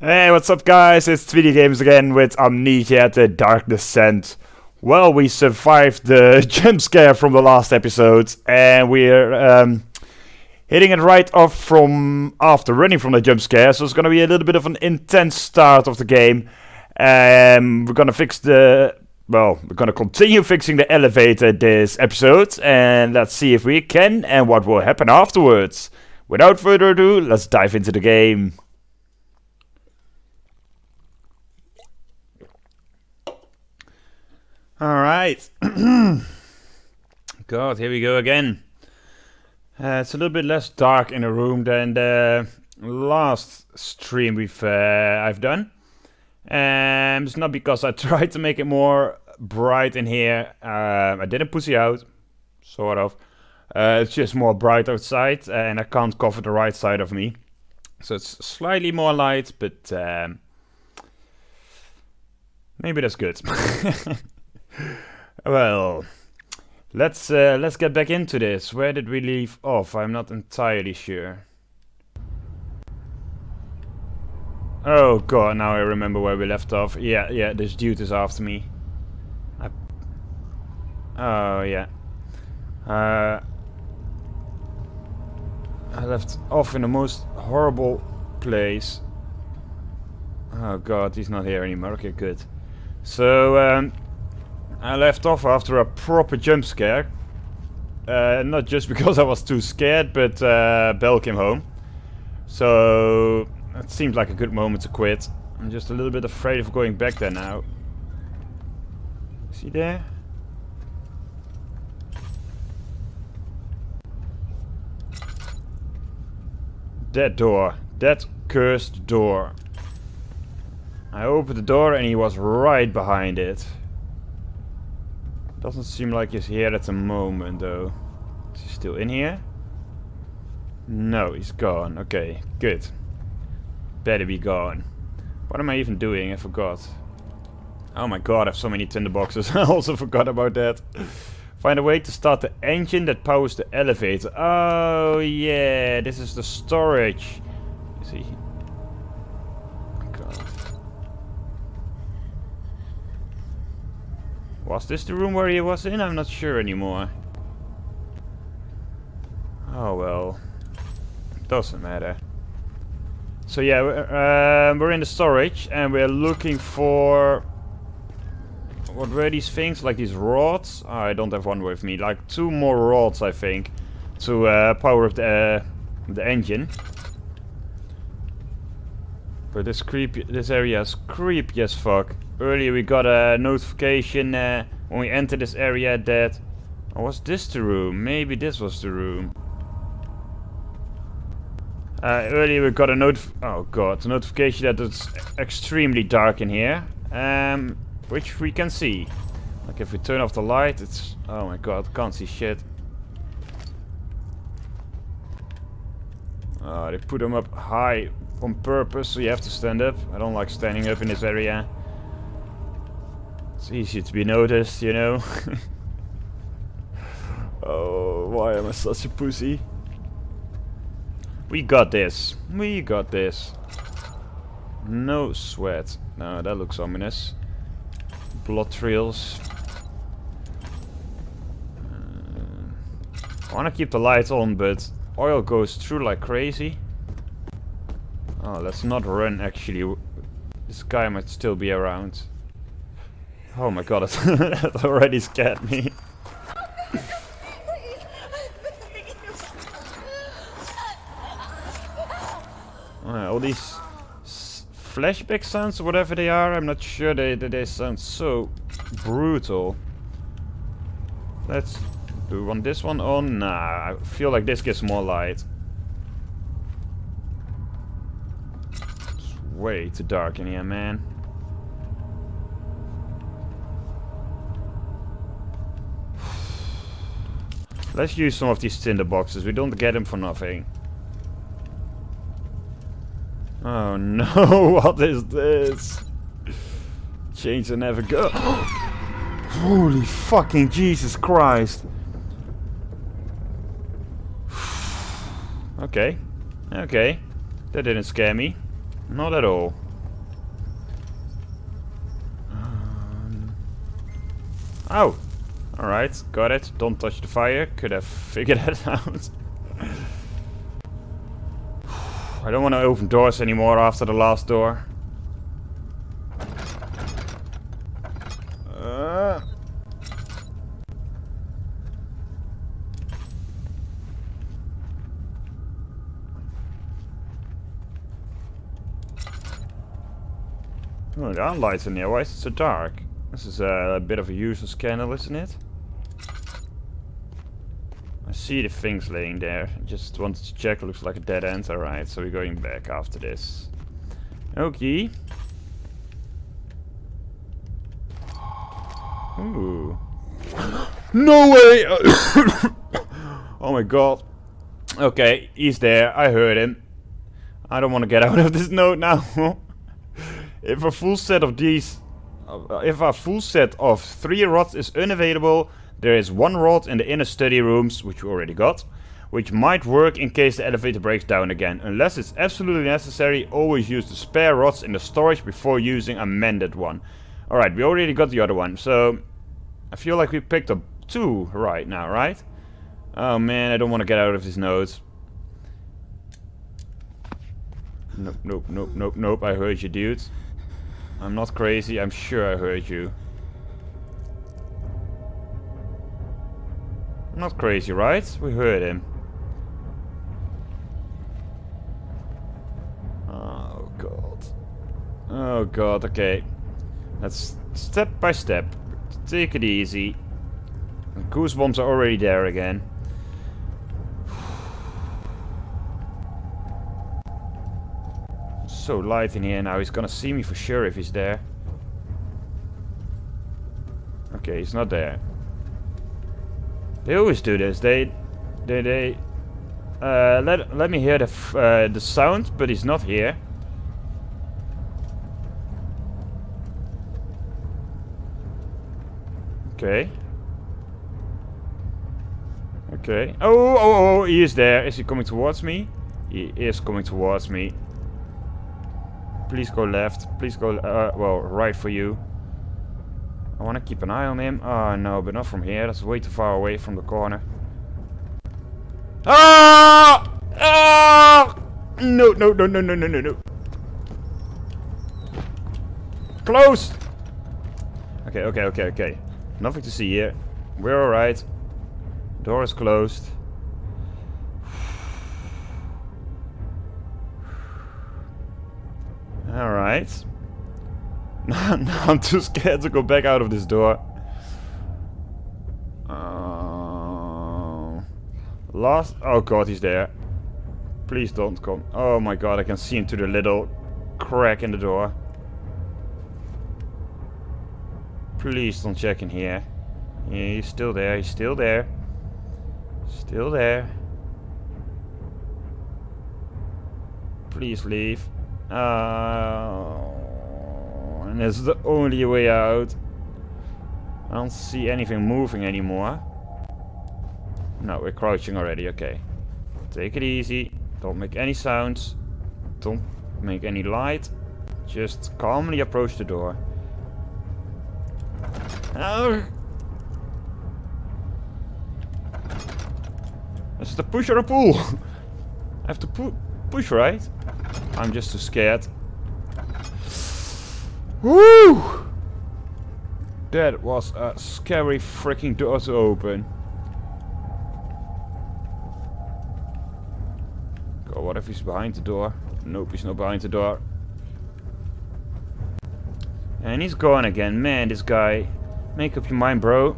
Hey, what's up guys, it's Twidie Games again with Amnesia: The Dark Descent. Well, we survived the jump scare from the last episode and we're hitting it right off from after running from the jump scare, so it's gonna be a little bit of an intense start of the game. We're gonna fix the... well, we're gonna continue fixing the elevator this episode and let's see if we can and what will happen afterwards. Without further ado, let's dive into the game. Alright. God, here we go again. It's a little bit less dark in the room than the last stream I've done. It's not because I tried to make it more bright in here. I didn't pussy out, sort of. It's just more bright outside and I can't cover the right side of me. So it's slightly more light, but maybe that's good. Well, let's get back into this. Where did we leave off? I'm not entirely sure. Oh god, now I remember where we left off. Yeah, this dude is after me. Oh yeah. I left off in the most horrible place. Oh god, he's not here anymore. Okay, good. So, I left off after a proper jump scare, not just because I was too scared, but Belle came home, so it seemed like a good moment to quit. I'm just a little bit afraid of going back there now. Is he there? That door, that cursed door. I opened the door and he was right behind it. Doesn't seem like he's here at the moment, though. Is he still in here? No, he's gone. Okay, good. Better be gone. What am I even doing? I forgot. Oh my god, I have so many tinderboxes. I also forgot about that. Find a way to start the engine that powers the elevator. Oh yeah, this is the storage. Is he... was this the room where he was in? I'm not sure anymore. Oh well. Doesn't matter. So yeah, we're in the storage and we're looking for... what were these things? Like these rods? Oh, I don't have one with me. Like two more rods, I think, to power up the engine. But this creepy... this area is creepy as fuck. Earlier we got a notification when we entered this area that... or was this the room? Maybe this was the room. Earlier we got a notification that it's extremely dark in here. Which we can see. Like if we turn off the light, it's... oh my god, can't see shit. Oh, they put them up high on purpose, so you have to stand up. I don't like standing up in this area. It's easy to be noticed, you know. Oh, why am I such a pussy? We got this. We got this. No sweat. No, that looks ominous. Blood trails. I want to keep the lights on, but oil goes through like crazy. Oh, let's not run, actually. This guy might still be around. Oh my god, that already scared me. All these flashback sounds, whatever they are, I'm not sure they sound so brutal. Let's... do we want this one on? Nah, I feel like this gives more light. It's way too dark in here, man. Let's use some of these tinder boxes. We don't get them for nothing. Oh no, what is this? Change and never go. Holy fucking Jesus Christ. Okay. That didn't scare me. Not at all. Oh, alright, got it. Don't touch the fire. Could have figured that out. I don't want to open doors anymore after the last door. Oh, there are lights in there. Why is it so dark? This is a bit of a useless candle, isn't it? I see the things laying there. I just wanted to check. It looks like a dead end. Alright, so we're going back after this. Okay. Ooh. No way! Oh my god. Okay, he's there. I heard him. I don't want to get out of this note now. If a full set of these... If a full set of 3 rods is unavailable, there is 1 rod in the inner study rooms, which we already got, which might work in case the elevator breaks down again. Unless it's absolutely necessary, always use the spare rods in the storage before using a mended one. Alright, we already got the other one, so I feel like we picked up 2 right now, right? Oh man, I don't want to get out of these nodes. Nope, nope, nope, nope, nope, I heard you, dude. I'm not crazy, I'm sure I heard you. I'm not crazy, right? We heard him. Oh god. Oh god, okay. Let's step by step. Take it easy. The goosebumps are already there again. So light in here now, he's gonna see me for sure if he's there. Okay, he's not there. They always do this. They let me hear the sound, but he's not here. Okay. Okay. Oh, oh, oh, he is there. Is he coming towards me? He is coming towards me. Please go left. Please go, well, right for you. I want to keep an eye on him. Oh, no, but not from here. That's way too far away from the corner. Ah! Ah! No, no, no, no, no, no, no, no. Close! Okay, okay, okay, okay. Nothing to see here. We're alright. Door is closed. Alright. Now I'm too scared to go back out of this door. Last... Oh god, he's there. Please don't come. Oh my god, I can see him through the little crack in the door. Please don't check in here. Yeah, he's still there, he's still there. Still there. Please leave. And this is the only way out. I don't see anything moving anymore. No, we're crouching already, okay. Take it easy. Don't make any sounds. Don't make any light. Just calmly approach the door. Is it a push or a pull? I have to push, right? I'm just too scared. Woo! That was a scary freaking door to open. God, what if he's behind the door? Nope, he's not behind the door. And he's gone again. Man, this guy. Make up your mind, bro.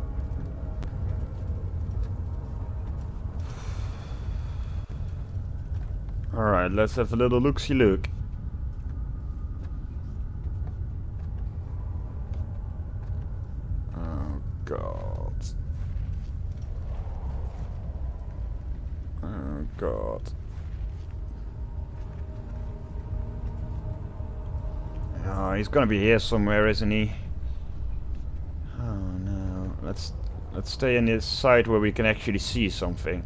Alright, let's have a little look-see look. Oh god. Oh god. Oh, he's gonna be here somewhere, isn't he? Oh no. Let's stay in this side where we can actually see something.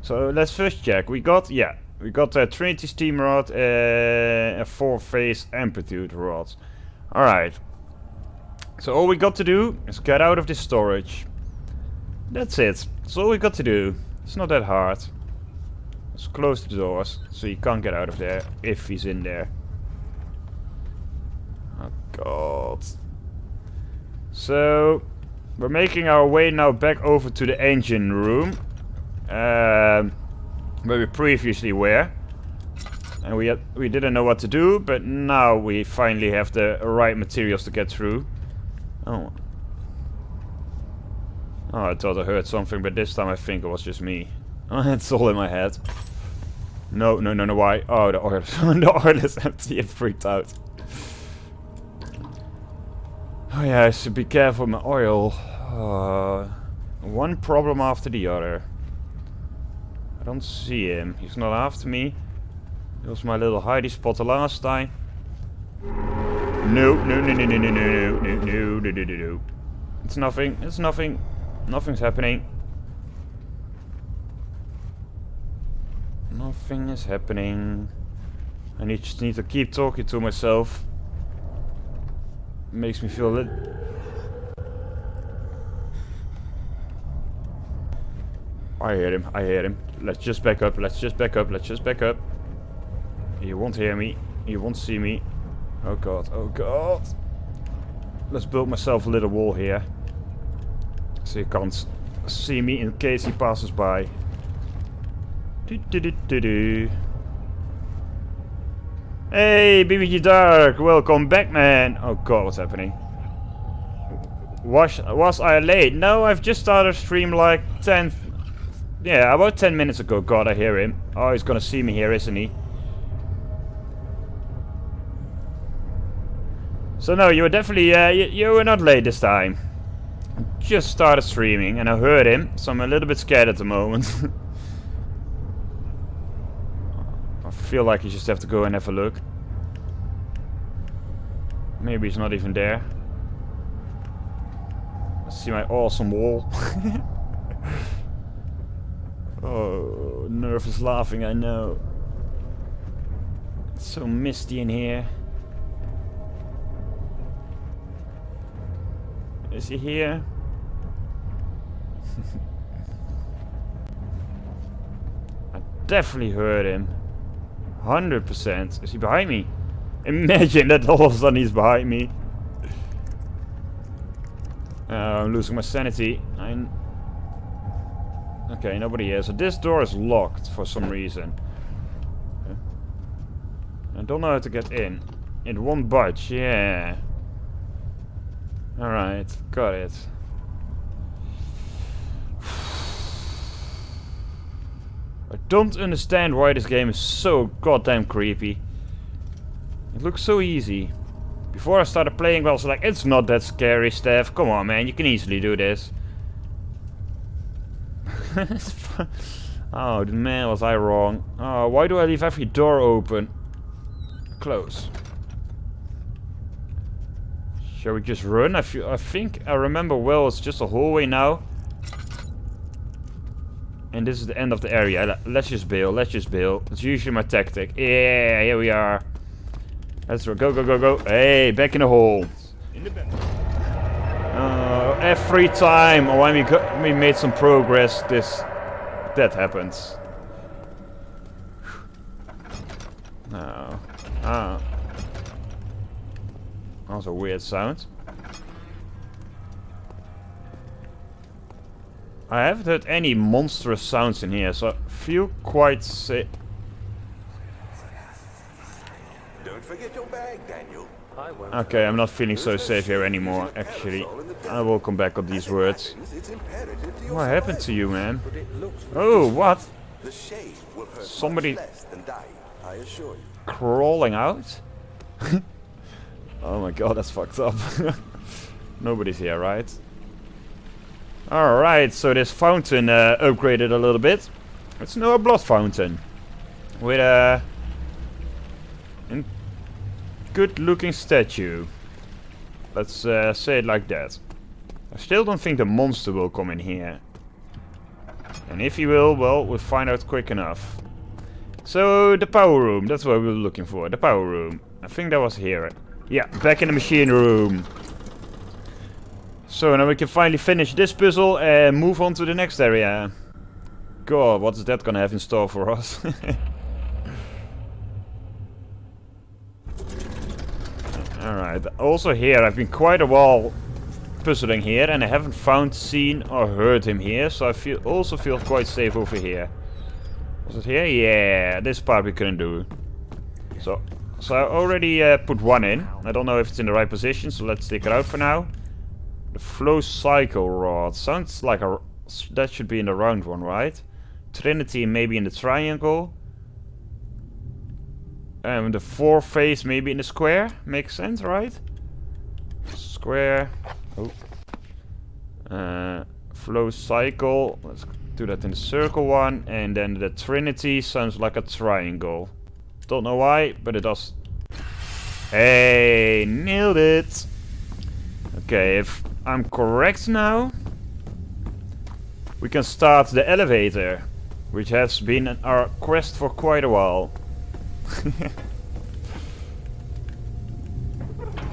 So let's first check. We got, yeah. We got a Trinity steam rod and a 4-phase amplitude rod. Alright. So all we got to do is get out of this storage. That's it. That's all we got to do. It's not that hard. Let's close the doors so you can't get out of there if he's in there. Oh god. So we're making our way now back over to the engine room, where we previously were, and we didn't know what to do, but now we finally have the right materials to get through. Oh, I thought I heard something, but this time I think it was just me. It's all in my head. No, why? Oh, the oil, the oil is empty. It freaked out. Oh yeah, I should be careful with my oil. One problem after the other. I don't see him. He's not after me. It was my little hidey spot the last time. No. It's nothing. It's nothing. Nothing's happening. Nothing is happening. I just need to keep talking to myself. Makes me feel lit. I hear him. I hear him. Let's just back up. Let's just back up. Let's just back up. He won't hear me. He won't see me. Oh god. Oh god. Let's build myself a little wall here, so he can't see me in case he passes by. Hey, BBG Dark, welcome back, man. Oh god, what's happening? Was I late? No, I've just started stream like 10... Yeah, about 10 minutes ago. God, I hear him. Oh, he's gonna see me here, isn't he? So no, you were definitely... you were not late this time. I just started streaming and I heard him, so I'm a little bit scared at the moment. I feel like you just have to go and have a look. Maybe it's not even there. I see my awesome wall. Oh, nervous laughing, I know. It's so misty in here. Is he here? I definitely heard him. 100%. Is he behind me? Imagine that all of a sudden he's behind me. I'm losing my sanity. Okay, nobody here. So this door is locked for some reason. I don't know how to get in. It won't budge. Yeah. Alright, got it. I don't understand why this game is so goddamn creepy. It looks so easy. Before I started playing, I was like, it's not that scary, Steph. Come on, man, you can easily do this. Oh, man, was I wrong. Oh, why do I leave every door open? Close. Shall we just run? I think I remember well, it's just a hallway now. And this is the end of the area. Let's just bail. Let's just bail. It's usually my tactic. Yeah, here we are. Let's go, go, go, go. Hey, back in the hole. In the back. Every time we made some progress, that happens. No. Ah. That was a weird sound. I haven't heard any monstrous sounds in here, so I feel quite safe. Don't forget your bag, Daniel. Okay, I'm not feeling so safe here anymore, actually. I will come back on these words. What happened to you, man? Oh, what? Somebody crawling out? Oh my god, that's fucked up. Nobody's here, right? Alright, so this fountain upgraded a little bit. It's now a blood fountain. With a good looking statue. Let's say it like that. I still don't think the monster will come in here. And if he will, well, we'll find out quick enough. So, the power room. That's what we were looking for. The power room. I think that was here. Yeah, back in the machine room. So now we can finally finish this puzzle and move on to the next area. God, what's that gonna have in store for us? Alright, also here I've been quite a while puzzling here and I haven't found, seen or heard him here, so I also feel quite safe over here. Was it here? Yeah, this part we couldn't do. So I already put one in. I don't know if it's in the right position, so let's take it out for now. The flow cycle rod. Sounds like a... that should be in the round one, right? Trinity maybe in the triangle. The four phase maybe in the square. Makes sense, right? Square. Oh. Flow cycle. Let's do that in the circle one. And then the Trinity sounds like a triangle. Don't know why, but it does. Hey, nailed it. Okay, if I'm correct now, we can start the elevator, which has been our quest for quite a while.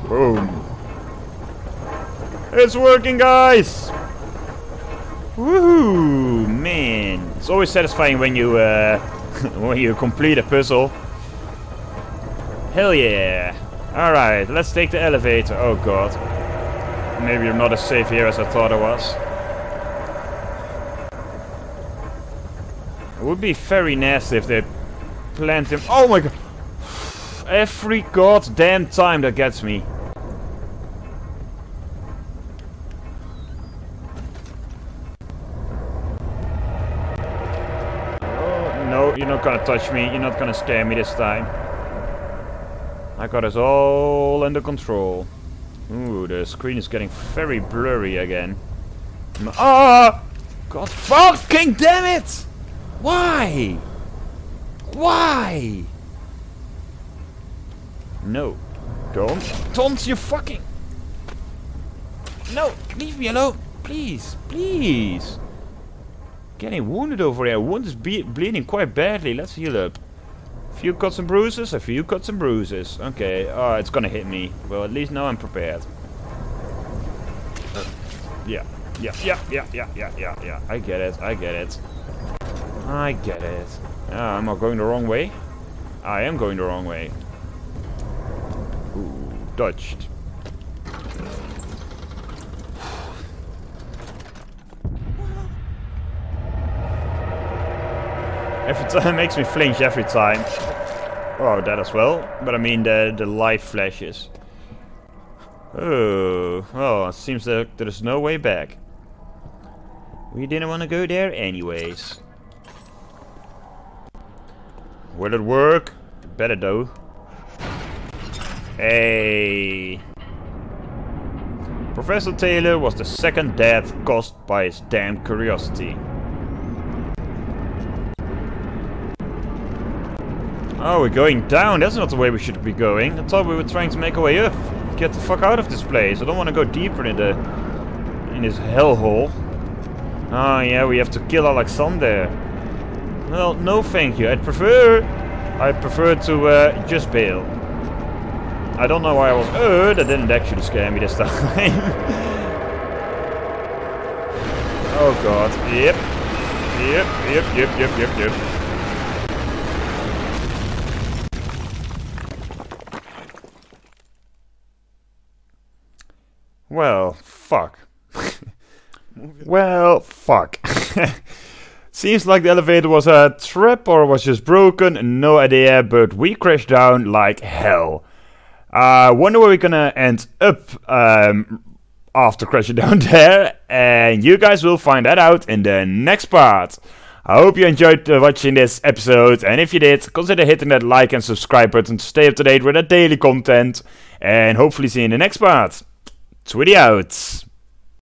Boom. It's working, guys! Woohoo! Man, it's always satisfying when you when you complete a puzzle. Hell yeah! Alright, let's take the elevator. Oh god. Maybe I'm not as safe here as I thought I was. It would be very nasty if they plant him. Oh my god! Every goddamn time that gets me. Oh, no, you're not gonna touch me. You're not gonna scare me this time. I got us all under control. Ooh, the screen is getting very blurry again. Ah! God fucking damn it! Why? Why? No. Don't you fucking... No, leave me alone. Please, please. Getting wounded over here. Wound is bleeding quite badly. Let's heal up. A few cuts and bruises, a few cuts and bruises. Okay, oh, it's gonna hit me. Well, at least now I'm prepared. Yeah. I get it. I get it. Ah, I'm not going the wrong way. I am going the wrong way. Ooh, dodged. Every time makes me flinch every time. Oh, that as well. But I mean the light flashes. Oh, oh, it seems that there's no way back. We didn't want to go there anyways. Will it work? Better though. Hey! Professor Taylor was the second death caused by his damn curiosity. Oh, we're going down. That's not the way we should be going. I thought we were trying to make our way up. Get the fuck out of this place. I don't want to go deeper in this hellhole. Oh yeah, we have to kill Alexander. Well, no thank you. I prefer to just bail. I don't know why I was... Oh, that didn't actually scare me this time. Oh god. Yep. Well, fuck. Well, fuck. Seems like the elevator was a trap or was just broken, no idea, but we crashed down like hell. Wonder where we're gonna end up after crashing down there, and you guys will find that out in the next part. I hope you enjoyed watching this episode, and if you did, consider hitting that like and subscribe button to stay up to date with our daily content, and hopefully see you in the next part. Twidie out.